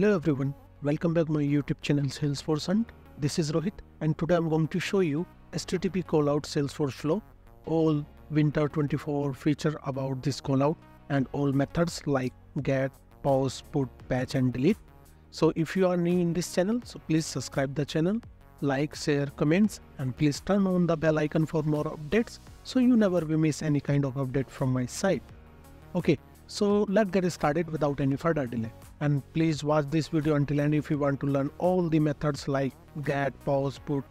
Hello everyone, welcome back to my YouTube channel Salesforce Hunt. This is Rohit and today I'm going to show you HTTP callout Salesforce flow, all Winter '24 feature about this callout and all methods like get, pause, put, patch and delete. So if you are new in this channel, so please subscribe the channel, like, share, comments and please turn on the bell icon for more updates so you never will miss any kind of update from my side. Okay. So let's get started without any further delay, and please watch this video until end if you want to learn all the methods like get, pause, put,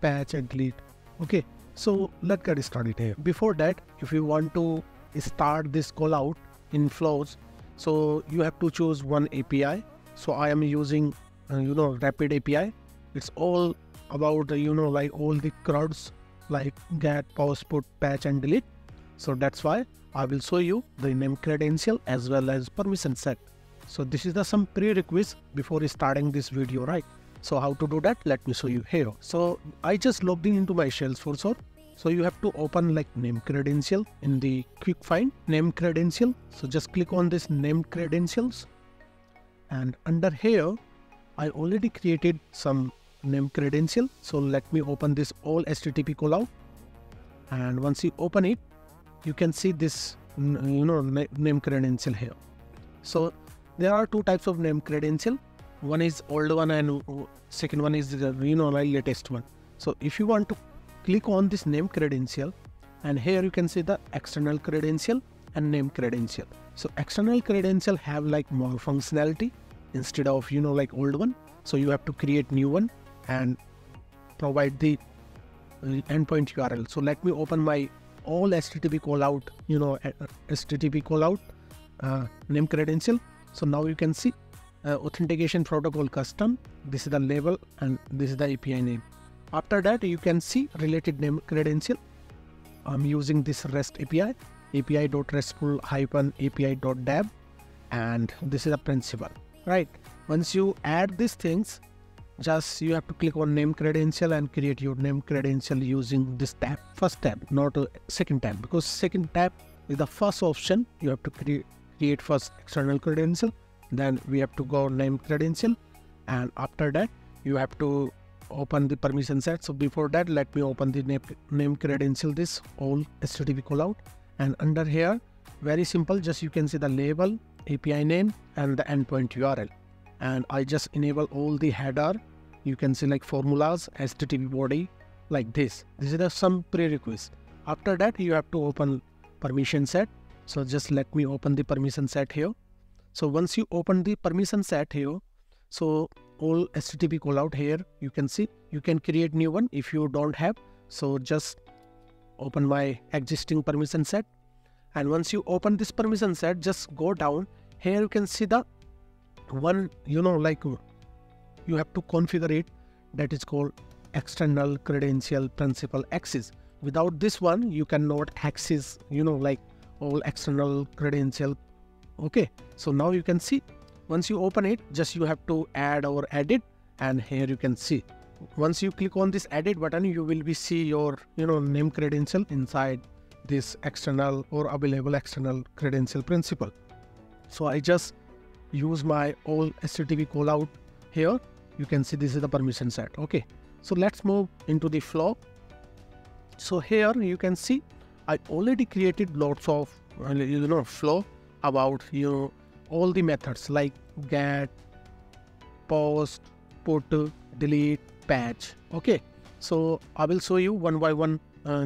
patch and delete. Okay, so let's get started here. Before that, if you want to start this callout in flows, so you have to choose one API. So I am using Rapid API. It's all about like all the CRUDs like get, pause, put, patch and delete. So that's why I will show you the name credential as well as permission set. So this is the some prerequisite before starting this video, right? So how to do that? Let me show you here. So I just logged in into my Salesforce. So you have to open like name credential in the quick find name credential. So just click on this name credentials, and under here I already created some name credential. So let me open this all HTTP callout, and once you open it, you can see this name credential here. So there are two types of name credential. One is old one and second one is the latest one. So if you want to click on this name credential, and here you can see the external credential and name credential. So external credential have like more functionality instead of like old one. So you have to create new one and provide the endpoint URL. So let me open my all HTTP callout, HTTP callout name credential. So now you can see authentication protocol custom. This is the label and this is the API name. After that, you can see related name credential. I'm using this REST API, api.restful-api.dab, and this is the principal, right? Once you add these things, just you have to click on name credential and create your name credential using this tab, first tab, not second tab, because second tab is the first option. You have to create first external credential, then we have to go name credential, and after that you have to open the permission set. So before that, let me open the name credential, this all HTTP callout, and under here very simple, just you can see the label, API name and the endpoint URL. And I just enable all the header. You can see like formulas, HTTP body, like this. This is some prerequisite. After that, you have to open permission set. So just let me open the permission set here. So once you open the permission set here, so all HTTP callout here, you can see you can create new one if you don't have. So just open my existing permission set. And once you open this permission set, just go down. Here you can see the one you have to configure it, that is called external credential principal access. Without this one you cannot access like all external credential. Okay, so now you can see once you open it, just you have to add or edit, and here you can see once you click on this edit button, you will be see your name credential inside this external or available external credential principal. So I just use my all HTTP callout here. You can see this is the permission set. Okay, so let's move into the flow. So here you can see I already created lots of flow about all the methods like get, pause, put, delete, patch. Okay, so I will show you one by one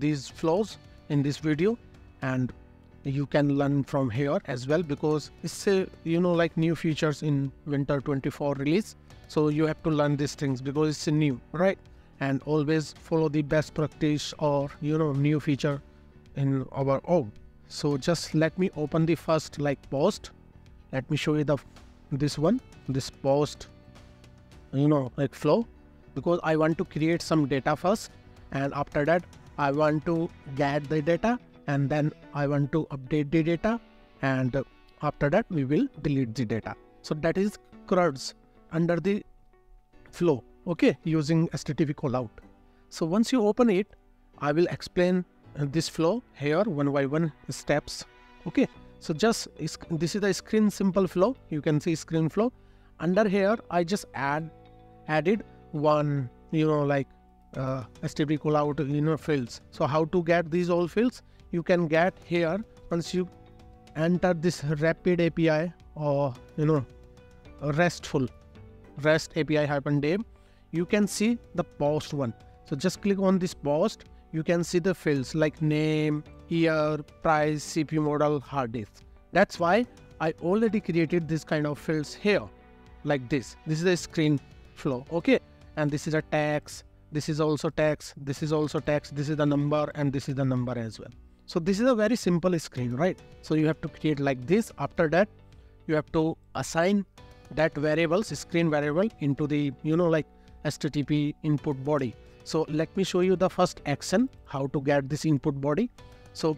these flows in this video, and you can learn from here as well, because it's a like new features in Winter '24 release. So you have to learn these things because it's new, right? And always follow the best practice or new feature in our own. So just let me open the first like post. Let me show you this post like flow, because I want to create some data first, and after that I want to get the data, and then I want to update the data, and after that we will delete the data. So that is CRUDs under the flow, okay, using HTTP callout. So once you open it, I will explain this flow here one by one steps. Okay, so just this is the screen simple flow. You can see screen flow. Under here, I just added one, HTTP callout fields. So how to get these all fields? You can get here once you enter this Rapid API or REST API -dev. You can see the post one. So just click on this post. You can see the fields like name, year, price, CPU model, hard disk. That's why I already created this kind of fields here, like this. This is a screen flow, okay? And this is a text. This is also text. This is also text. This is the number, and this is the number as well. So this is a very simple screen, right? So you have to create like this. After that, you have to assign that screen variable into the, HTTP input body. So let me show you the first action, how to get this input body. So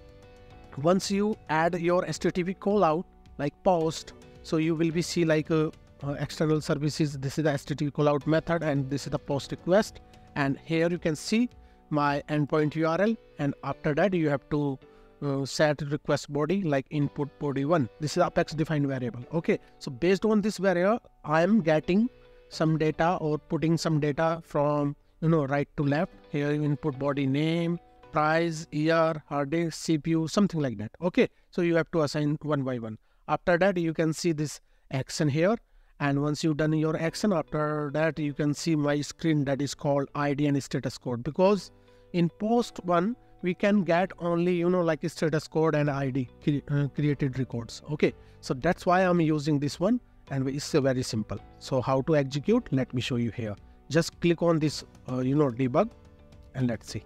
once you add your HTTP callout, like post, so you will be see like external services. This is the HTTP callout method, and this is the post request. And here you can see my endpoint URL. And after that, you have to set request body like input body 1. This is Apex defined variable. Okay. So based on this variable, I am getting some data or putting some data from right to left. Here you input body name, price, year, hard disk, CPU, something like that. Okay. So you have to assign one by one. After that, you can see this action here. And once you've done your action, after that, you can see my screen that is called ID and status code. Because in post one, we can get only, status code and ID created records. Okay. So that's why I'm using this one. And it's very simple. So how to execute? Let me show you here. Just click on this, debug, and let's see.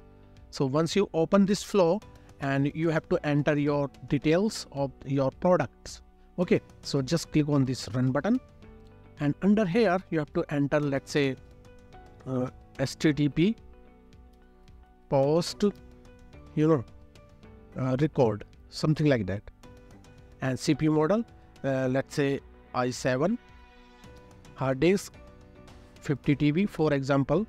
So once you open this flow, and you have to enter your details of your products. Okay. So just click on this run button. And under here, you have to enter, let's say, HTTP post, record, something like that. And CPU model, let's say i7, hard disk, 50 TB, for example,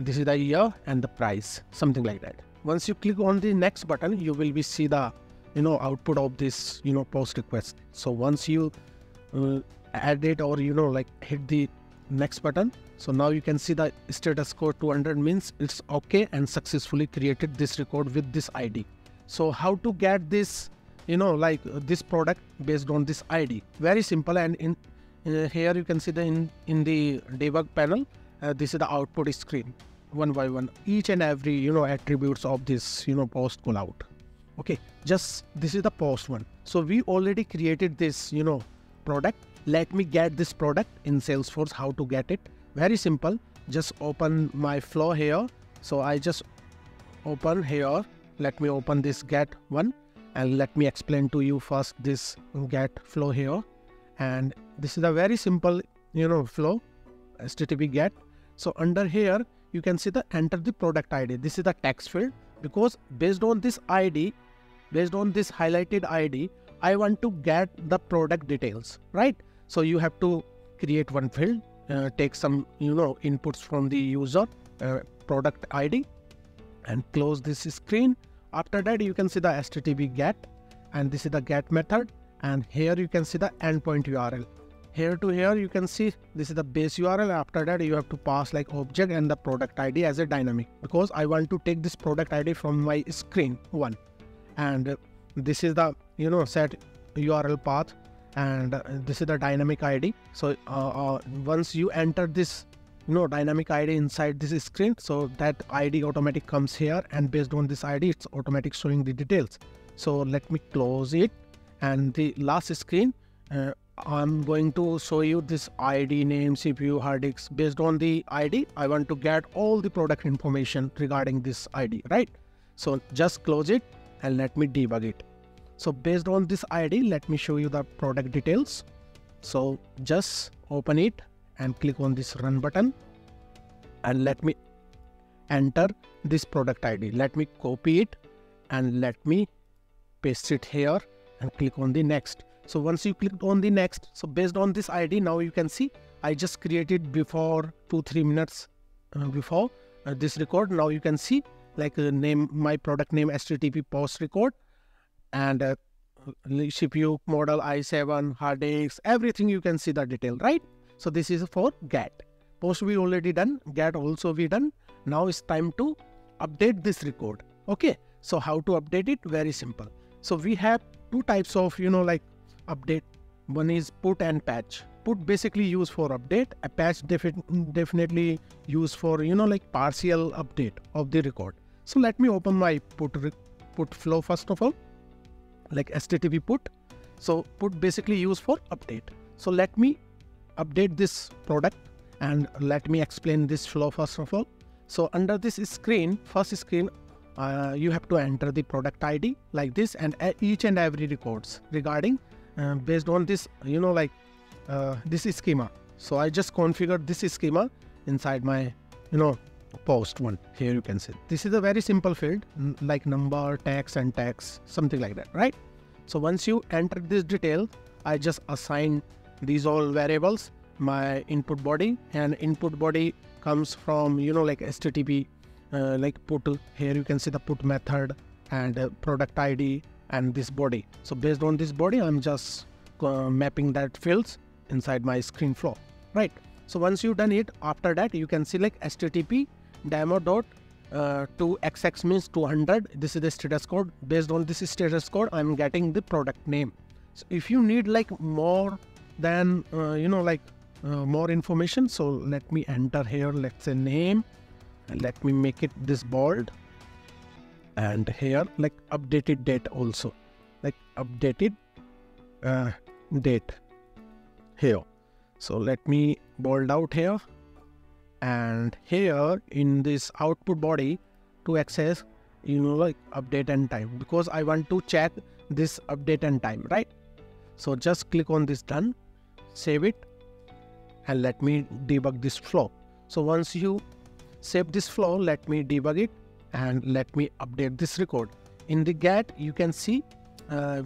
this is the year and the price, something like that. Once you click on the next button, you will be see the, output of this, post request. So once you add it or hit the next button, so now you can see the status code 200 means it's okay and successfully created this record with this ID. So how to get this this product based on this ID? Very simple. And in here you can see the in the debug panel, this is the output screen, one by one, each and every attributes of this post callout. Okay, just this is the post one. So we already created this product. Let me get this product in Salesforce. How to get it? Very simple. Just open my flow here. So I just open here. Let me open this get one, and let me explain to you first this get flow here. And this is a very simple, flow, HTTP get. So under here, you can see the enter the product ID. This is the text field, because based on this ID, based on this highlighted ID, I want to get the product details, right? So you have to create one field, take some, inputs from the user, product ID, and close this screen. After that, you can see the HTTP get, and this is the get method. And here you can see the endpoint URL. Here to here, you can see this is the base URL. After that, you have to pass like object and the product ID as a dynamic, because I want to take this product ID from my screen one. And this is the set URL path, and this is the dynamic ID. So once you enter this dynamic ID inside this screen, so that ID automatic comes here, and based on this ID, it's automatic showing the details. So let me close it. And the last screen, I'm going to show you this ID, name, CPU, hard disk. Based on the ID, I want to get all the product information regarding this ID, right? So just close it and let me debug it. So based on this ID, let me show you the product details. So just open it and click on this run button, and let me enter this product ID. Let me copy it and let me paste it here and click on the next. So once you click on the next, so based on this ID, now you can see I just created before 2-3 minutes before this record. Now you can see like name, my product name, HTTP post record. And CPU, model i7, hard disks, everything you can see the detail, right? So this is for GET. POST we already done, GET also we done. Now it's time to update this record. Okay, so how to update it? Very simple. So we have two types of, like update. One is put and patch. Put basically used for update, a patch definitely used for, partial update of the record. So let me open my put flow first of all, like HTTP put. So put basically used for update. So let me update this product and let me explain this flow first of all. So under this screen, first screen, you have to enter the product ID like this, and each and every records regarding based on this, this schema. So I just configured this schema inside my, post one. Here you can see this is a very simple field like number, text, and text, something like that, right? So once you enter this detail, I just assign these all variables. My input body, and input body comes from HTTP like put. Here you can see the put method and product ID and this body. So based on this body, I'm just mapping that fields inside my screen flow, right? So once you've done it, after that you can see like HTTP demo dot 2xx means 200. This is the status code. Based on this status code, I'm getting the product name. So if you need like more than more information, so let me enter here, let's say name, and let me make it this bold, and here like updated date also, like updated date here. So let me bold out here, and here in this output body to access update and time, because I want to check this update and time, right? So just click on this done, save it, and let me debug this flow. So once you save this flow, let me debug it and let me update this record. In the GET, you can see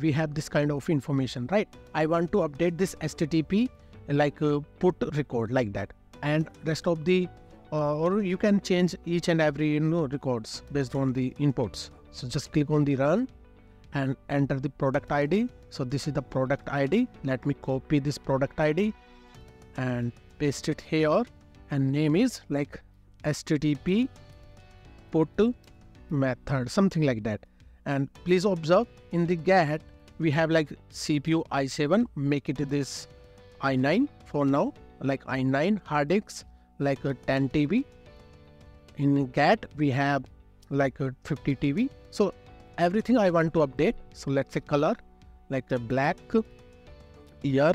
we have this kind of information, right? I want to update this HTTP like put record like that, and rest of the or you can change each and every records based on the inputs. So just click on the run and enter the product ID. So this is the product ID. Let me copy this product ID and paste it here, and name is like HTTP put method, something like that. And please observe in the GET we have like CPU i7, make it this i9 for now, like i9, hard disk like 10 TB. In GET we have like 50 TB. So everything I want to update. So let's say color like the black, year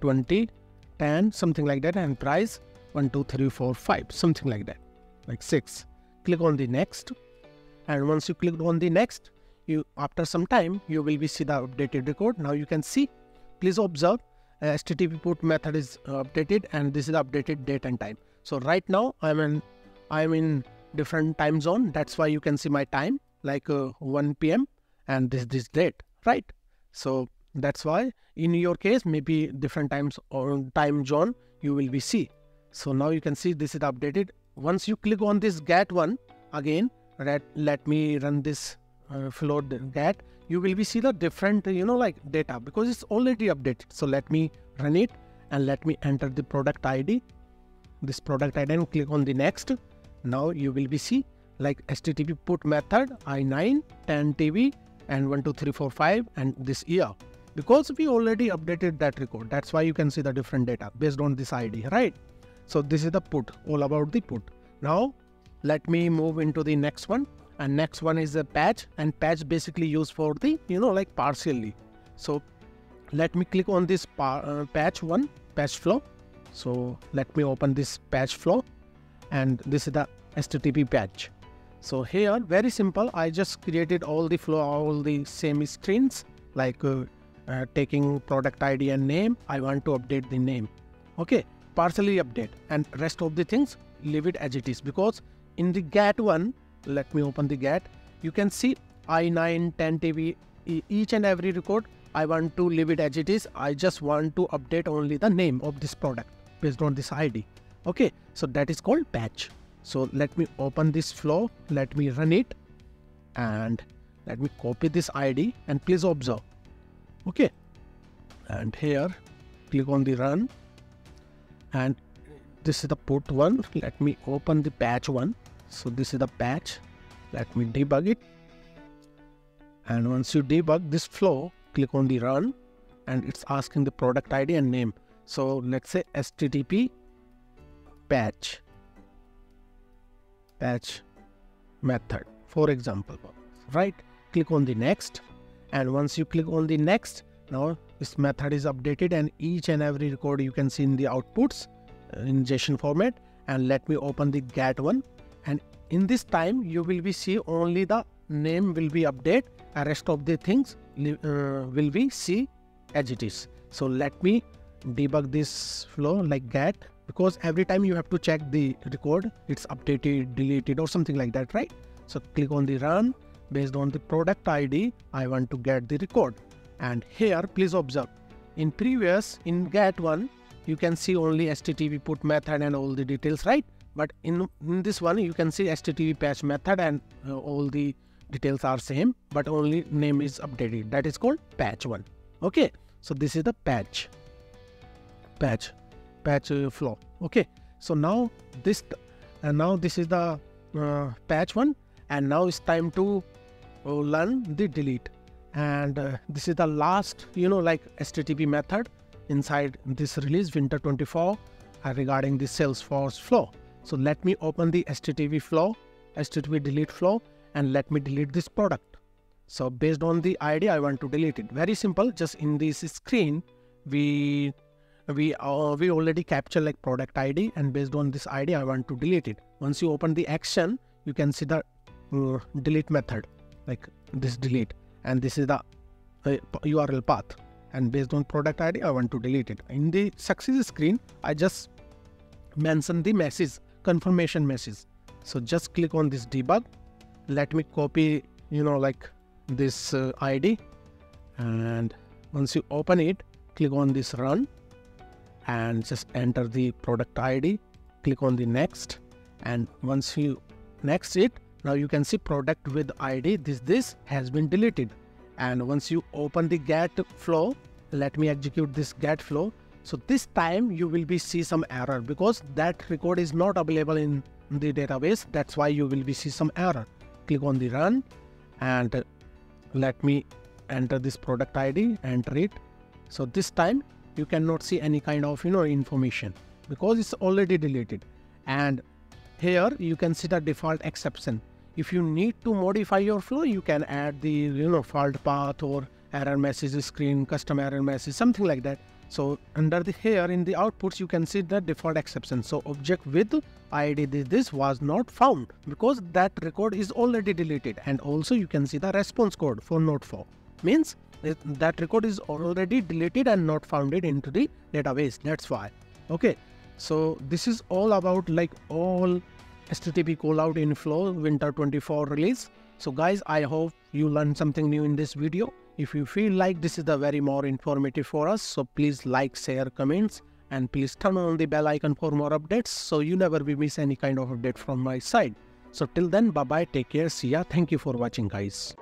2010, something like that, and price 1 2 3 4 5, something like that, like 6. Click on the next, and once you click on the next, you after some time you will be see the updated record. Now you can see, please observe, HTTP put method is updated, and this is the updated date and time. So right now I'm in different time zone, that's why you can see my time like 1 p.m. and this date, right? So that's why in your case maybe different times or time zone you will be see. So now you can see this is updated. Once you click on this GET one again, let me run this flow GET, you will be see the different data, because it's already updated. So let me run it and let me enter the product ID, this product ID, and click on the next. Now you will be see like HTTP put method i9 10 TB and 1 2 3 4 5 and this year, because we already updated that record, that's why you can see the different data based on this ID, right? So this is the put, all about the put. Now let me move into the next one, and next one is a patch, and patch basically used for the partially. So let me click on this patch one, patch flow. So let me open this patch flow, and this is the HTTP patch. So here very simple, I just created all the flow, all the same strings, like taking product ID and name. I want to update the name, okay, partially update, and rest of the things leave it as it is, because in the GET one, let me open the GET, you can see i9 10 TB, each and every record I want to leave it as it is. I just want to update only the name of this product based on this ID, okay? So that is called patch. So let me open this flow, let me run it, and let me copy this ID, and please observe Okay, and here click on the run, and this is the port one. Let me open the patch one. So this is the patch. Let me debug it, and once you debug this flow, click on the run, and it's asking the product ID and name. So let's say HTTP patch method, for example, right? Click on the next, and once you click on the next, now this method is updated, and each and every record you can see in the outputs in JSON format. And let me open the get one, and in this time you will be see only the name will be updated, and rest of the things will be see as it is. So let me debug this flow like get, because every time you have to check the record, it's updated, deleted, or something like that, right? So click on the run. Based on the product ID, I want to get the record. And here please observe, in previous, in get one, you can see only HTTP put method and all the details, right? But in this one you can see HTTP patch method, and all the details are same, but only name is updated. That is called patch one. Okay, so this is the patch flow. Okay, so now this, and now this is the patch one, and now it's time to learn the delete. And this is the last, like HTTP method inside this release Winter '24 regarding the Salesforce flow. So let me open the HTTP delete flow, and let me delete this product. So based on the ID, I want to delete it. Very simple. Just in this screen, we already capture like product ID, and based on this ID, I want to delete it. Once you open the action, you can see the delete method, like this delete, and this is the URL path, and based on product ID I want to delete it. In the success screen, I just mention the message, confirmation message. So just click on this debug. Let me copy this ID, and once you open it, click on this run, and just enter the product ID. Click on the next, and once you next it, now you can see product with ID this has been deleted. And once you open the get flow, let me execute this get flow. So this time you will be see some error, because that record is not available in the database. That's why you will be see some error. Click on the run, and let me enter this product ID, enter it. So this time you cannot see any kind of information, because it's already deleted. And here you can see the default exception. If you need to modify your flow, you can add the fault path or error message screen, custom error message, something like that. So under the here in the outputs you can see the default exception. So object with ID this was not found, because that record is already deleted. And also you can see the response code for not found, means that record is already deleted and not found it into the database. That's why. Okay, so this is all about like all HTTP callout in flow Winter '24 release. So guys, I hope you learned something new in this video. If you feel like this is the very more informative for us, so please like, share, comments, and please turn on the bell icon for more updates, so you never will miss any kind of update from my side. So till then, bye bye, take care, see ya, thank you for watching guys.